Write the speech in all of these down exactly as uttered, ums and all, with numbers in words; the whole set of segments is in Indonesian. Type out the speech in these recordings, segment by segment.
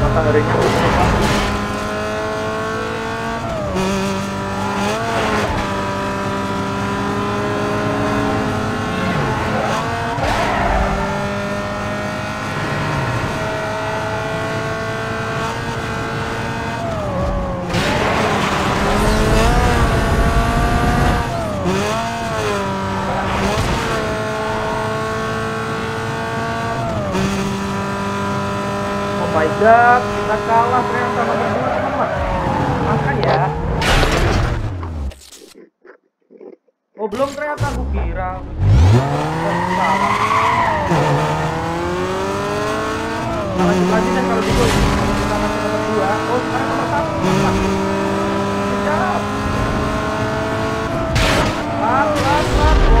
Mataharinya tidak, kita kalah ternyata sama teman-teman. Makan ya. Oh belum ternyata, aku kira. Lagi-lagi dan kalau gitu kita masih nomor dua. Oh sekarang nomor satu. Kejap. Lalu, lalu.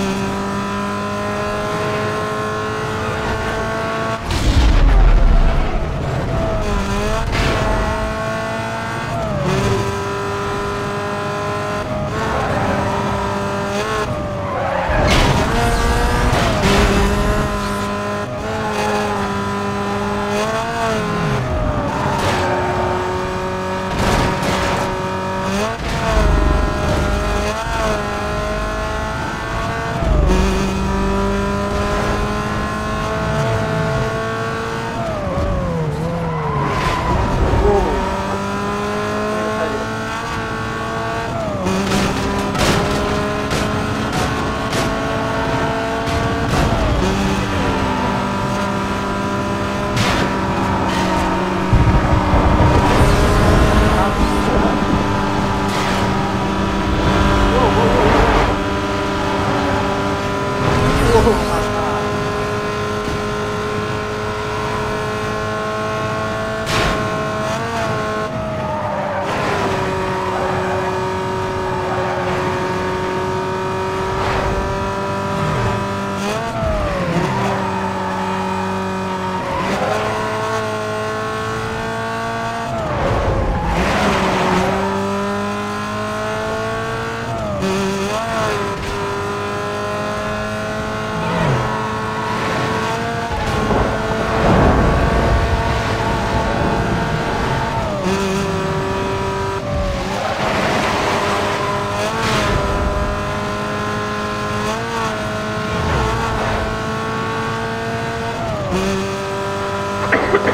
опытный.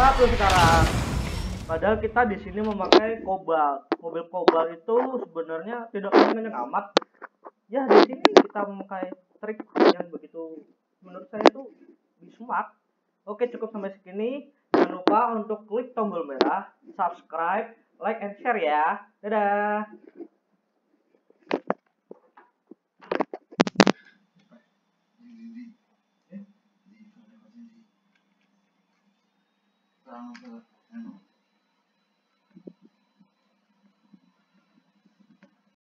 satu sekarang. Padahal kita di sini memakai Cobalt. Mobil Cobalt itu sebenarnya tidak kenceng amat. Ya, di sini kita memakai trik yang begitu menurut saya itu smart. Oke, cukup sampai segini. Jangan lupa untuk klik tombol merah, subscribe, like and share ya. Dadah.